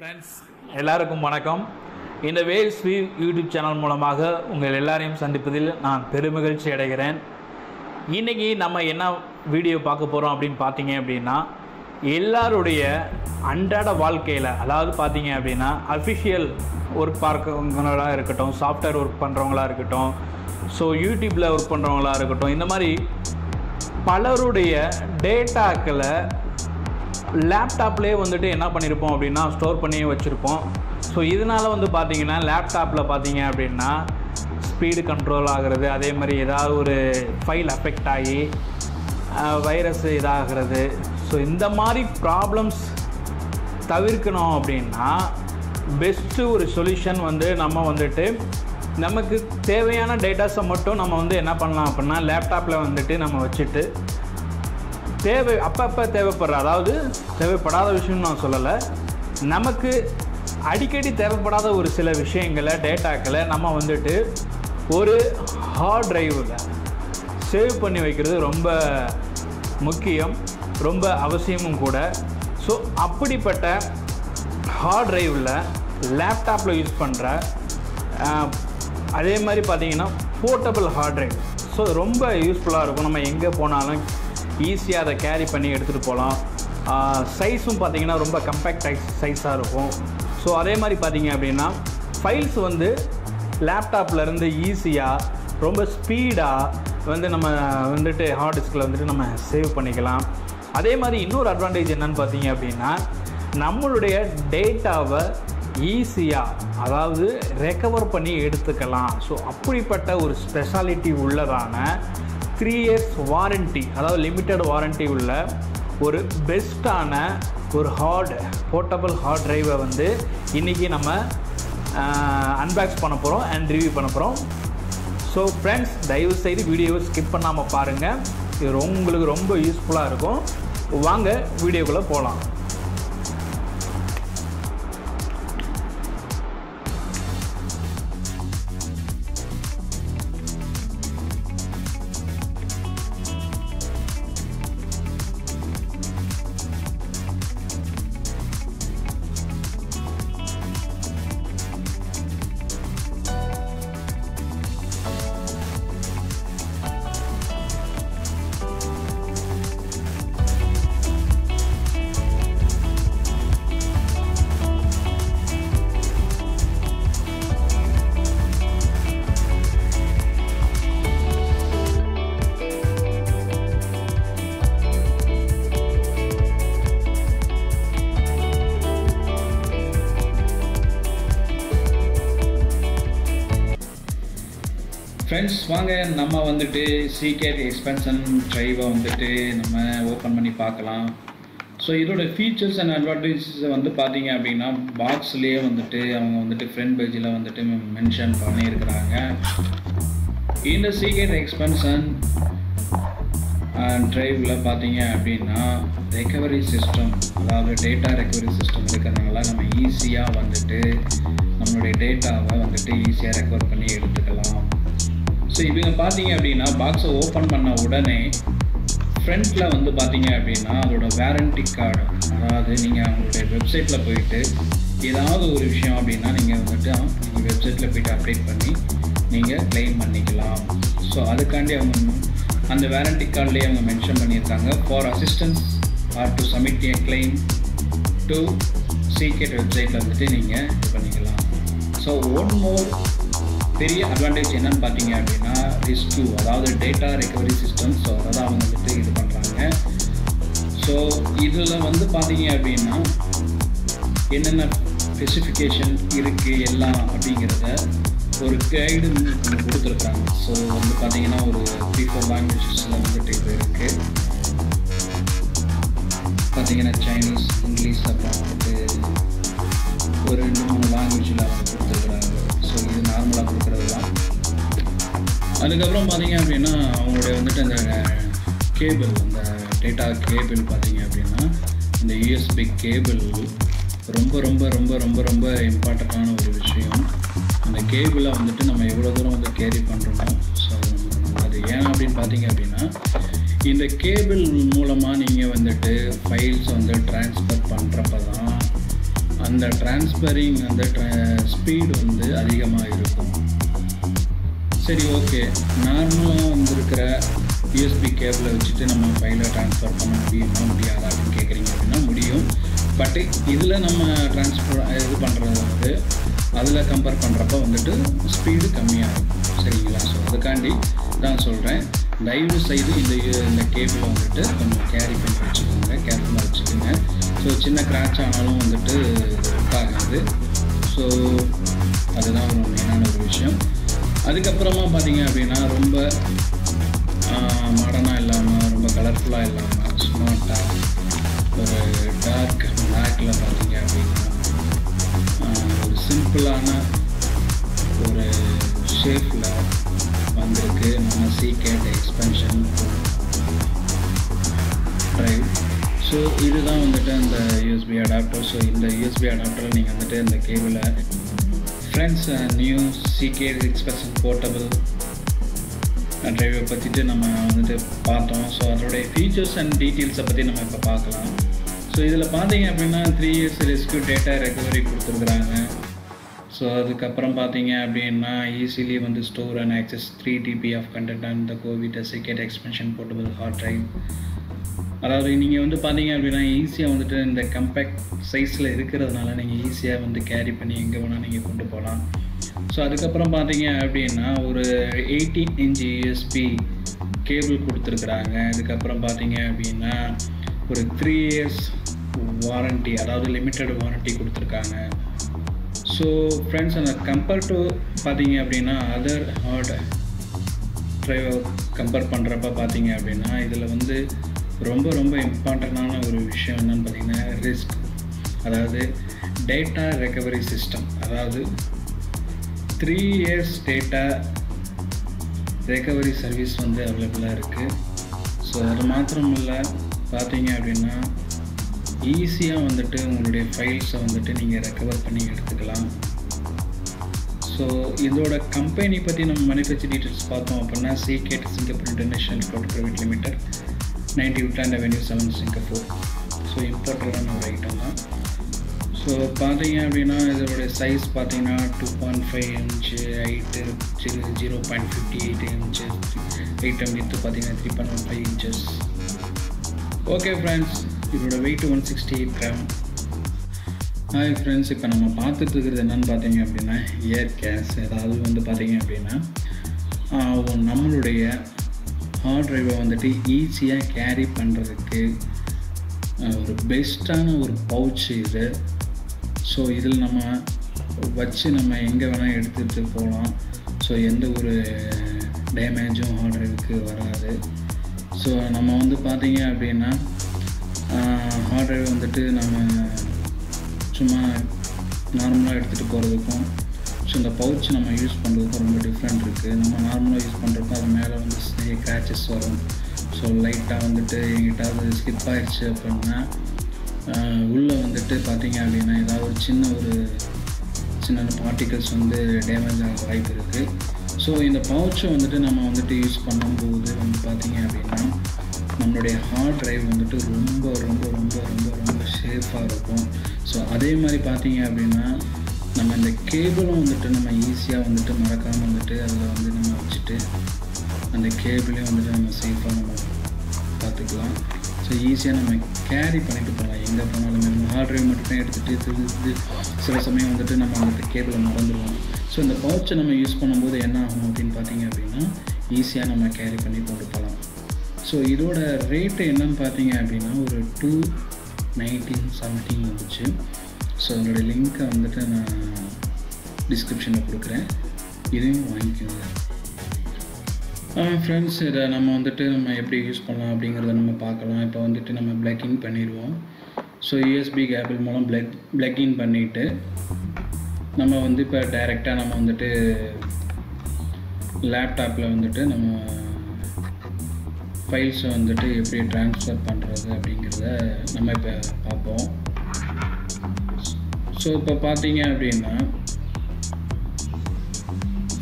Friends எல்லாருக்கும் வணக்கம் இந்த வேவ்ஸ் யூடியூப் சேனல் மூலமாக உங்கள் எல்லாரையும் சந்திப்பதில் நான் பெருமகிழ்ச்சி அடைகிறேன் இன்னைக்கு நம்ம என்ன வீடியோ பார்க்க போறோம் அப்படினு பாத்தீங்க அப்படினா எல்லாருடைய அன்றாட வாழ்க்கையில அதாவது பாத்தீங்க அப்படினா ஆபீஷியல் வர்க் பார்க்கறவங்களா இருக்கட்டும் சாஃப்ட்வேர் வர்க் பண்றவங்களா இருக்கட்டும் சோ யூடியூப்ல வர்க் பண்றவங்களா இருக்கட்டும் இந்த மாதிரி பலருடைய டேட்டாக்களை லேப்டாப்லயே வந்துட்டு என்ன பண்ணிருப்போம் அப்படினா ஸ்டோர் பண்ணி வச்சிருப்போம் சோ இதனால வந்து பாத்தீங்கன்னா லேப்டாப்ல பாத்தீங்க அப்படினா ஸ்பீடு கண்ட்ரோல் ஆகிறது அதே மாதிரி ஏதாவது ஒரு ஃபைல் அஃபெக்ட் ஆகி வைரஸ் இதாகிறது சோ இந்த மாதிரி ப்ராப்ளம்ஸ் தவிர்க்கணும் அப்படினா பெஸ்ட் ஒரு சொல்யூஷன் வந்து நம்ம வந்துட்டு நமக்கு தேவையான டேட்டாஸை மட்டும் நம்ம வந்து என்ன பண்ணலாம் அப்படினா லேப்டாப்ல வந்துட்டு நம்ம வச்சிட்டு தேவை அப்பப்போ தேவைப்படுற அதாவது தேவைப்படாத விஷயம்னு நான் சொல்லலை நமக்கு அடிக்கடி தேவைப்படாத ஒரு சில விஷயங்களை டேட்டாக்களை நம்ம வந்துட்டு ஒரு ஹார்ட் டிரைவில் சேவ் பண்ணி வைக்கிறது ரொம்ப முக்கியம் ரொம்ப அவசியமும் கூட ஸோ அப்படிப்பட்ட ஹார்ட் டிரைவில் லேப்டாப்பில் யூஸ் பண்ணுற அதே மாதிரி பார்த்திங்கன்னா போர்ட்டபிள் ஹார்ட் டிரைவ் ஸோ ரொம்ப யூஸ்ஃபுல்லாக இருக்கும் நம்ம எங்கே போனாலும் ஈஸியாக அதை கேரி பண்ணி எடுத்துகிட்டு போகலாம் சைஸும் பார்த்திங்கன்னா ரொம்ப கம்பேக்ட் சைஸாக இருக்கும் ஸோ அதே மாதிரி பார்த்திங்க அப்படின்னா ஃபைல்ஸ் வந்து லேப்டாப்லேருந்து ஈஸியாக ரொம்ப ஸ்பீடாக வந்து நம்ம வந்துட்டு ஹார்ட் டிஸ்கில் வந்துட்டு நம்ம சேவ் பண்ணிக்கலாம் அதே மாதிரி இன்னொரு அட்வான்டேஜ் என்னன்னு பார்த்திங்க அப்படின்னா நம்மளுடைய டேட்டாவை ஈஸியாக அதாவது ரெக்கவர் பண்ணி எடுத்துக்கலாம் ஸோ அப்படிப்பட்ட ஒரு ஸ்பெஷாலிட்டி உள்ளதான 3 இயர்ஸ் வாரண்டி அதாவது லிமிட்டட் வாரண்டி உள்ள ஒரு பெஸ்ட்டான ஒரு ஹார்ட் போர்ட்டபிள் ஹார்ட் டிரைவை வந்து இன்றைக்கி நம்ம அன்பாக்ஸ் பண்ண போகிறோம் அண்ட் ரிவ்யூ பண்ண போகிறோம் ஸோ ஃப்ரெண்ட்ஸ் தயவுசெய்து வீடியோவை ஸ்கிப் பண்ணாமல் பாருங்கள் இது உங்களுக்கு ரொம்ப யூஸ்ஃபுல்லாக இருக்கும் வாங்க வீடியோக்குள்ளே போகலாம் ஃப்ரெண்ட்ஸ் வாங்க நம்ம வந்துட்டு சீகேட் எக்ஸ்பென்ஷன் டிரைவை வந்துட்டு நம்ம ஓப்பன் பண்ணி பார்க்கலாம் ஸோ இதோட ஃபீச்சர்ஸ் அண்ட் அட்வான்டேஜஸை வந்து பார்த்தீங்க அப்படின்னா பாக்ஸ்லேயே வந்துட்டு அவங்க வந்துட்டு ஃப்ரண்ட் பேஜில் வந்துட்டு மென்ஷன் பண்ணியிருக்கிறாங்க இந்த சீகேட் எக்ஸ்பென்ஷன் டிரைவில் பார்த்தீங்க அப்படின்னா ரெக்கவரி சிஸ்டம் அதாவது டேட்டா ரெக்கவரி சிஸ்டம் இருக்கிறதுனால நம்ம ஈஸியாக வந்துட்டு நம்மளுடைய டேட்டாவை வந்துட்டு ஈஸியாக ரெக்கவர் பண்ணி எடுத்துக்கலாம் ஸோ இவங்க பார்த்தீங்க அப்படின்னா பாக்ஸை ஓப்பன் பண்ண உடனே ஃப்ரண்ட்டில் வந்து பார்த்தீங்க அப்படின்னா அதோட வாரண்டி கார்டு அதாவது நீங்கள் அவங்களுடைய வெப்சைட்டில் போயிட்டு ஏதாவது ஒரு விஷயம் அப்படின்னா நீங்கள் வந்துட்டு நீங்கள் வெப்சைட்டில் போய்ட்டு அப்டேட் பண்ணி நீங்கள் கிளைம் பண்ணிக்கலாம் ஸோ அதுக்காண்டி அவங்க அந்த வாரண்டி கார்டிலே அவங்க மென்ஷன் பண்ணியிருக்காங்க for assistance or to submit a claim to Seagate வெப்சைட்டில் வந்துட்டு நீங்கள் இது பண்ணிக்கலாம் ஸோ ஒன் மோர் பெரிய அட்வான்டேஜ் என்னன்னு பார்த்தீங்க அப்படின்னா ரெஸ்க்யூ அதாவது டேட்டா ரெக்கவரி சிஸ்டம் ஸோ அதை தான் அவங்க வந்துட்டு இது பண்ணுறாங்க ஸோ இதில் வந்து பார்த்தீங்க அப்படின்னா என்னென்ன ஸ்பெசிஃபிகேஷன் இருக்குது எல்லாம் அப்படிங்கிறத ஒரு கைடு கொடுத்துருக்காங்க ஸோ வந்து பார்த்தீங்கன்னா ஒரு 3-4 லாங்குவேஜஸில் வந்துட்டு இது இருக்குது பார்த்தீங்கன்னா சைனீஸ் இங்கிலீஷ் அப்புறம் வந்துட்டு ஒரு 2-3 லாங்குவேஜில் அவங்க கொடுத்துருக்குறாங்க ஸோ இது நார்மலாக கொடுக்குறது தான் அதுக்கப்புறம் பார்த்தீங்க அப்படின்னா அவங்களுடைய வந்துட்டு அந்த கேபிள் அந்த டேட்டா கேபிள் பார்த்தீங்க அப்படின்னா இந்த USB கேபிள் ரொம்ப ரொம்ப ரொம்ப ரொம்ப ரொம்ப இம்பார்ட்டண்ட்டான ஒரு விஷயம் அந்த கேபிளை வந்துட்டு நம்ம எவ்வளோ தூரம் வந்து கேரி பண்ணுறோம் ஸோ அது ஏன் அப்படின்னு பார்த்தீங்க அப்படின்னா இந்த கேபிள் மூலமாக நீங்கள் வந்துட்டு ஃபைல்ஸ் வந்து ட்ரான்ஸ்ஃபர் பண்ணுறப்ப தான் அந்த டிரான்ஸ்பரிங் அந்த ஸ்பீடு வந்து அதிகமாக இருக்கும். சரி, ஓகே, நார்மலாக வந்திருக்கிற யூஎஸ்பி கேபிளை வச்சுட்டு நம்ம ஃபைலை ட்ரான்ஸ்ஃபர் பண்ண முடியுமா முடியாதா அப்படின்னு கேட்குறீங்க அப்படின்னா முடியும். பட் இதில் நம்ம இது பண்ணுறது வந்து அதில் கம்பேர் பண்ணுறப்ப வந்துட்டு ஸ்பீடு கம்மியாக இருக்கும். சரிங்களா? ஸோ அதுக்காண்டி தான் சொல்கிறேன், தயவு செய்து இந்த கேபிளை வந்துட்டு கொஞ்சம் கேரி பண்ணி வச்சுக்கோங்க, கேர்ஃபுல்லாக வச்சுக்கோங்க. ஸோ சின்ன கிராச் ஆனாலும் வந்துட்டு ஆகாது. ஸோ அதுதான் ஒரு மெயினான ஒரு விஷயம். அதுக்கப்புறமா பார்த்தீங்க அப்படின்னா ரொம்ப மாடர்னாக இல்லாமல், ரொம்ப கலர்ஃபுல்லாக இல்லாமல், ஸ்மார்ட்டாக ஒரு டார்க் பிளாக்கில் பார்த்தீங்க அப்படின்னா ஒரு சிம்பிளான ஒரு ஷேப்பில் வந்திருக்கு நம்ம சீகேட் எக்ஸ்பென்ஷன் ட்ரைவ். ஸோ இதுதான் வந்துட்டு அந்த யூஎஸ்பி அடாப்டர். ஸோ இந்த யூஎஸ்பி அடாப்டரில் நீங்கள் வந்துட்டு இந்த கேபிளை friends new Seagate expansion portable ட்ரைவை பற்றிட்டு நம்ம வந்துட்டு பார்த்தோம். ஸோ அதோடைய ஃபீச்சர்ஸ் அண்ட் டீட்டெயில்ஸை பற்றி நம்ம இப்போ பார்க்கலாம். ஸோ இதில் பார்த்தீங்க அப்படின்னா 3 years ரெஸ்க்யூ டேட்டா ரெக்கவரி கொடுத்துருக்குறாங்க. ஸோ அதுக்கப்புறம் பார்த்தீங்க அப்படின்னா ஈஸிலி வந்து store and access 3 TB of content and the Covid Seagate expansion portable hard drive. அதாவது நீங்கள் வந்து பார்த்தீங்க அப்படின்னா ஈஸியாக வந்துட்டு இந்த கம்பேக்ட் சைஸில் இருக்கிறதுனால நீங்கள் ஈஸியாக வந்து கேரி பண்ணி எங்கே வேணால் நீங்கள் கொண்டு போகலாம். ஸோ அதுக்கப்புறம் பார்த்தீங்க அப்படின்னா ஒரு 18-inch யூஎஸ்பி கேபிள் கொடுத்துருக்குறாங்க. இதுக்கப்புறம் பார்த்தீங்க அப்படின்னா ஒரு 3 years வாரண்டி, அதாவது லிமிட்டட் வாரண்டி கொடுத்துருக்காங்க. ஸோ ஃப்ரெண்ட்ஸ், அந்த கம்பேர் டு பார்த்தீங்க அப்படின்னா அதர் ஹார்ட் ட்ரைவை கம்பேர் பண்ணுறப்ப பார்த்தீங்க அப்படின்னா இதில் வந்து ரொம்ப ரொம்ப இம்பார்ட்டண்ட்டான ஒரு விஷயம் என்னென்னு பார்த்தீங்கன்னா ரிஸ்க், அதாவது டேட்டா ரெக்கவரி சிஸ்டம். அதாவது 3 years டேட்டா ரெக்கவரி சர்வீஸ் வந்து அவைலபிளாக இருக்குது. ஸோ அது மாத்திரம் இல்லை, பார்த்தீங்க அப்படின்னா ஈஸியாக வந்துட்டு உங்களுடைய ஃபைல்ஸை வந்துட்டு நீங்கள் ரெக்கவர் பண்ணி எடுத்துக்கலாம். ஸோ இதோட கம்பெனி பற்றி நம்ம மேனுஃபேக்சர் டீட்டெயில்ஸ் பார்த்தோம் அப்படின்னா Seagate Singapore international code private limited, 90 Woodland Avenue 7, Singapore. So இம்போர்ட்டடான ஒரு ஐட்டம் தான். ஸோ பார்த்தீங்க அப்படின்னா இதோடைய சைஸ் பார்த்தீங்கன்னா 2.5 inch, ஹைட்டு 0.58 inch, ஹைட்டம் வித்து பார்த்தீங்கன்னா 3.15 inches. ஓகே ஃப்ரெண்ட்ஸ், இதோட வெயிட் 168 gram. ஹாய் ஃப்ரெண்ட்ஸ், இப்போ நம்ம பார்த்துட்டு இருக்கிறது என்னென்னு பார்த்தீங்க அப்படின்னா ஏர் கேஸ். அதாவது வந்து பார்த்தீங்க அப்படின்னா நம்மளுடைய ஹார்ட் ட்ரைவை வந்துட்டு ஈஸியாக கேரி பண்ணுறதுக்கு ஒரு பெஸ்ட்டான ஒரு பவுச்சு இது. ஸோ இதில் நம்ம வச்சு நம்ம எங்கே வேணால் எடுத்துகிட்டு போகலாம். ஸோ எந்த ஒரு டேமேஜும் ஹார்ட்ரைவுக்கு வராது. ஸோ நம்ம வந்து பார்த்தீங்க அப்படின்னா ஹார்ட்ரைவை வந்துட்டு நம்ம சும்மா நார்மலாக எடுத்துகிட்டு போகிறதுக்கும் ஸோ இந்த பவுச் நம்ம யூஸ் பண்ணுறதுக்கும் ரொம்ப டிஃப்ரெண்ட் இருக்குது. நம்ம நார்மலாக யூஸ் பண்ணுறப்போ அது மேலே வந்து கிராச்சஸ் வரும். ஸோ லைட்டாக வந்துட்டு எங்கிட்ட அது ஸ்கிப் ஆகிடுச்சு அப்படின்னா உள்ளே வந்துட்டு பார்த்தீங்க அப்படின்னா ஏதாவது ஒரு சின்ன பார்ட்டிகல்ஸ் வந்து டேமேஜ் ஆகிற வாய்ப்பு இருக்குது. ஸோ இந்த பவுச்சை வந்துட்டு நம்ம வந்துட்டு யூஸ் பண்ணும்போது வந்து பார்த்தீங்க அப்படின்னா நம்மளுடைய ஹார்ட் ட்ரைவ் வந்துட்டு ரொம்ப ரொம்ப ரொம்ப ரொம்ப ரொம்ப சேஃபாக இருக்கும். ஸோ அதே மாதிரி பார்த்தீங்க அப்படின்னா நம்ம இந்த கேபிளும் வந்துட்டு நம்ம ஈஸியாக வந்துட்டு மறக்காமல் வந்துட்டு அதில் வந்து நம்ம வச்சுட்டு அந்த கேபிளையும் வந்துட்டு நம்ம சேஃபாக நம்ம பார்த்துக்கலாம். ஸோ ஈஸியாக நம்ம கேரி பண்ணிட்டு போகலாம் எங்கே போனாலும். நம்ம ஹார்ட் ட்ரைவ் மட்டும்தான் எடுத்துகிட்டு திரும்பி சில சமயம் வந்துட்டு நம்ம வந்துட்டு கேபிளை மறந்துடுவோம். ஸோ இந்த பவுச்சை நம்ம யூஸ் பண்ணும்போது என்ன ஆகும் அப்படின்னு பார்த்தீங்க அப்படின்னா ஈஸியாக நம்ம கேரி பண்ணி கொண்டு போகலாம். ஸோ இதோட ரேட்டு என்னன்னு பார்த்தீங்க அப்படின்னா ஒரு 219 something வந்துச்சு. ஸோ அதோடய லிங்க்கை வந்துட்டு நான் டிஸ்கிரிப்ஷனில் கொடுக்குறேன், இதையும் வாங்கிக்கோங்க. ஃப்ரெண்ட்ஸ், இதை நம்ம வந்துட்டு நம்ம எப்படி யூஸ் பண்ணலாம் அப்படிங்கிறத நம்ம பார்க்கலாம். இப்போ வந்துட்டு நம்ம பிளக்இன் பண்ணிடுவோம். ஸோ யூஎஸ்பி கேபிள் மூலம் பிளக்இன் பண்ணிவிட்டு நம்ம வந்து இப்போ டைரெக்டாக நம்ம வந்துட்டு லேப்டாப்பில் வந்துட்டு நம்ம ஃபைல்ஸை வந்துட்டு எப்படி ட்ரான்ஸ்ஃபர் பண்ணுறது அப்படிங்கிறத நம்ம இப்போ பார்ப்போம். ஸோ இப்போ பார்த்தீங்க அப்படின்னா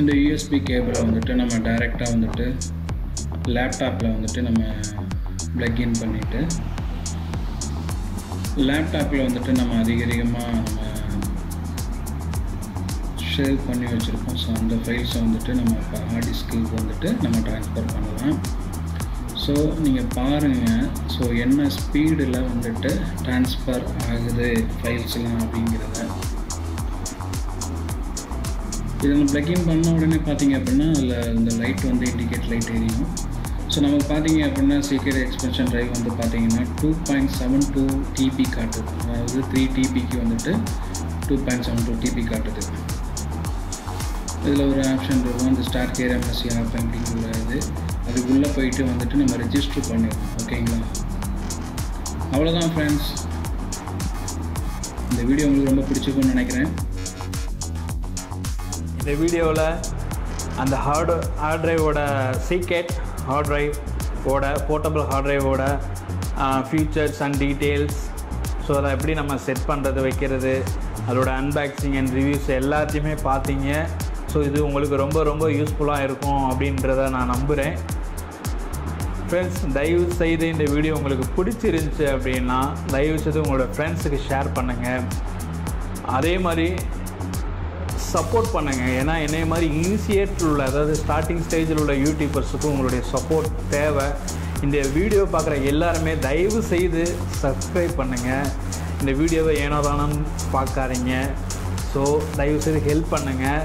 இந்த யூஎஸ்பி கேபிளை வந்துட்டு நம்ம டைரெக்டாக வந்துட்டு லேப்டாப்பில் வந்துட்டு நம்ம பிளக்இன் பண்ணிவிட்டு லேப்டாப்பில் வந்துட்டு நம்ம அதிகமாக நம்ம சேவ் பண்ணி வச்சுருக்கோம். ஸோ அந்த ஃபைல்ஸை வந்துட்டு நம்ம இப்போ ஹார்ட் டிஸ்க்கு வந்துட்டு நம்ம ட்ரான்ஸ்ஃபர் பண்ணலாம். ஸோ நீங்கள் பாருங்கள், ஸோ என்ன ஸ்பீடில் வந்துட்டு ட்ரான்ஸ்ஃபர் ஆகுது ஃபைல்ஸ்லாம் அப்படிங்கிறத. இது நம்ம ப்ளக்இன் பண்ண உடனே பார்த்தீங்க அப்படின்னா அதில் இந்த லைட் வந்து இண்டிகேட் லைட் எரியும். ஸோ நம்ம பார்த்தீங்க அப்படின்னா Seagate எக்ஸ்பென்ஷன் ட்ரைவ் வந்து பார்த்தீங்கன்னா 2.72 TB காட்டுது. அதாவது 3 TBக்கு வந்துட்டு 2.72 TB காட்டுது. இதில் ஒரு ஆப்ஷன் இருக்கும் அந்த ஸ்டார்ட் கேர் எம்எஸ்சி ஆப் அப்படிங்கிற இது, அதுக்குள்ளே போயிட்டு வந்துட்டு நம்ம ரெஜிஸ்டர் பண்ணிடுவோம். ஓகேங்களா, அவ்வளோதான் ஃப்ரெண்ட்ஸ். இந்த வீடியோ உங்களுக்கு ரொம்ப பிடிச்சிருக்குன்னு நினைக்கிறேன். இந்த வீடியோவில் அந்த ஹார்ட் ட்ரைவோட Seagate ஹார்ட் ட்ரைவோட போர்ட்டபிள் ஹார்ட் ட்ரைவோட ஃபீச்சர்ஸ் அண்ட் டீட்டெயில்ஸ், ஸோ அதை எப்படி நம்ம செட் பண்ணுறது வைக்கிறது, அதோட அன்பாக்சிங் அண்ட் ரிவ்யூஸ் எல்லாத்தையுமே பார்த்தீங்க. ஸோ இது உங்களுக்கு ரொம்ப ரொம்ப யூஸ்ஃபுல்லாக இருக்கும் அப்படின்றத நான் நம்புகிறேன். ஃப்ரெண்ட்ஸ், தயவு செய்து இந்த வீடியோ உங்களுக்கு பிடிச்சிருந்துச்சு அப்படின்னா தயவு செய்து உங்களோட ஃப்ரெண்ட்ஸுக்கு ஷேர் பண்ணுங்கள். அதே மாதிரி சப்போர்ட் பண்ணுங்கள். ஏன்னா என்னைய மாதிரி இனிஷியேட்டில் உள்ள, அதாவது ஸ்டார்டிங் ஸ்டேஜில் உள்ள யூடியூபர்ஸுக்கும் உங்களுடைய சப்போர்ட் தேவை. இந்த வீடியோ பார்க்குற எல்லாருமே தயவு செய்து சப்ஸ்கிரைப் பண்ணுங்கள். இந்த வீடியோவை ஏனோ தானும் பார்க்காதீங்க. ஸோ தயவு செய்து ஹெல்ப் பண்ணுங்கள்.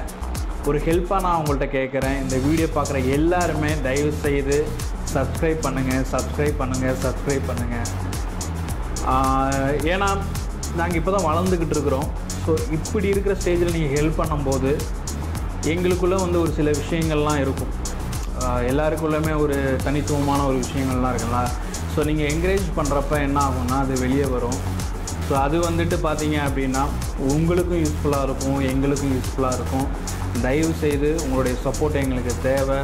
ஒரு ஹெல்ப்பாக நான் உங்கள்கிட்ட கேட்குறேன், இந்த வீடியோ பார்க்குற எல்லாருமே தயவு செய்து சப்ஸ்கிரைப் பண்ணுங்கள், சப்ஸ்கிரைப் பண்ணுங்கள், சப்ஸ்கிரைப் பண்ணுங்கள். ஏன்னா நாங்கள் இப்போ தான் வளர்ந்துக்கிட்டு இருக்கிறோம். ஸோ இப்படி இருக்கிற ஸ்டேஜில் நீங்கள் ஹெல்ப் பண்ணும்போது எங்களுக்குள்ளே வந்து ஒரு சில விஷயங்கள்லாம் இருக்கும். எல்லாருக்குள்ளேயுமே ஒரு தனித்துவமான ஒரு விஷயங்கள்லாம் இருக்குங்களா. ஸோ நீங்கள் என்கரேஜ் பண்ணுறப்ப என்ன ஆகும்னா அது வெளியே வரும். ஸோ அது வந்துட்டு பார்த்தீங்க அப்படின்னா உங்களுக்கும் யூஸ்ஃபுல்லாக இருக்கும், எங்களுக்கும் யூஸ்ஃபுல்லாக இருக்கும். தயவு செய்து உங்களுடைய சப்போர்ட் எங்களுக்கு தேவை.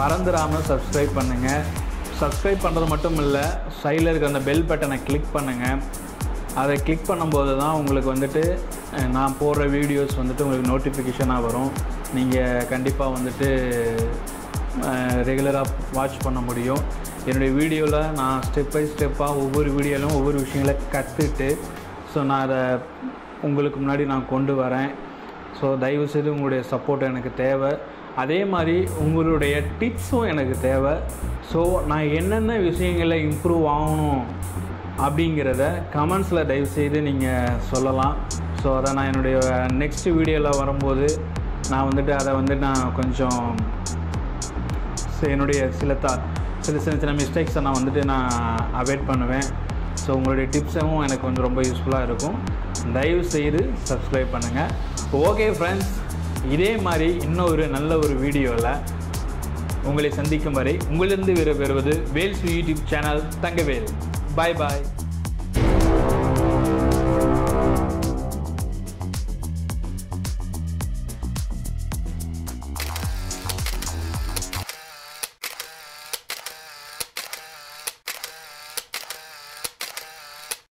மறந்துடாமல் சப்ஸ்கிரைப் பண்ணுங்கள். சப்ஸ்கிரைப் பண்ணுறது மட்டும் இல்லை, சைடில் இருக்கிற அந்த பெல் பட்டனை கிளிக் பண்ணுங்கள். அதை கிளிக் பண்ணும்போது தான் உங்களுக்கு வந்துட்டு நான் போடுற வீடியோஸ் வந்துட்டு உங்களுக்கு நோட்டிஃபிகேஷனாக வரும். நீங்கள் கண்டிப்பாக வந்துட்டு ரெகுலராக வாட்ச் பண்ண முடியும். என்னுடைய வீடியோவில் நான் ஸ்டெப் பை ஸ்டெப்பாக ஒவ்வொரு வீடியோவிலும் ஒவ்வொரு விஷயங்களை கற்றுட்டு ஸோ நான் அதை உங்களுக்கு முன்னாடி நான் கொண்டு வரேன். ஸோ தயவுசெய்து உங்களுடைய சப்போர்ட் எனக்கு தேவை. அதே மாதிரி உங்களுடைய டிப்ஸும் எனக்கு தேவை. ஸோ நான் என்னென்ன விஷயங்களை இம்ப்ரூவ் ஆகணும் அப்படிங்கிறத கமெண்ட்ஸில் தயவுசெய்து நீங்கள் சொல்லலாம். ஸோ அதை நான் என்னுடைய நெக்ஸ்ட் வீடியோவில் வரும்போது நான் வந்துட்டு அதை வந்து நான் கொஞ்சம் என்னுடைய சில சின்ன மிஸ்டேக்ஸை நான் வந்துட்டு நான் அவாய்ட் பண்ணுவேன். ஸோ உங்களுடைய டிப்ஸும் எனக்கு கொஞ்சம் ரொம்ப யூஸ்ஃபுல்லாக இருக்கும். தயவு செய்து சப்ஸ்கிரைப் பண்ணுங்கள். ஓகே ஃப்ரெண்ட்ஸ், இதே மாதிரி இன்னொரு நல்ல ஒரு வீடியோவில் உங்களை சந்திக்கும் வரை உங்களிருந்து விடைபெறுவது Vels YouTube channel Thangavel. Bye பாய்.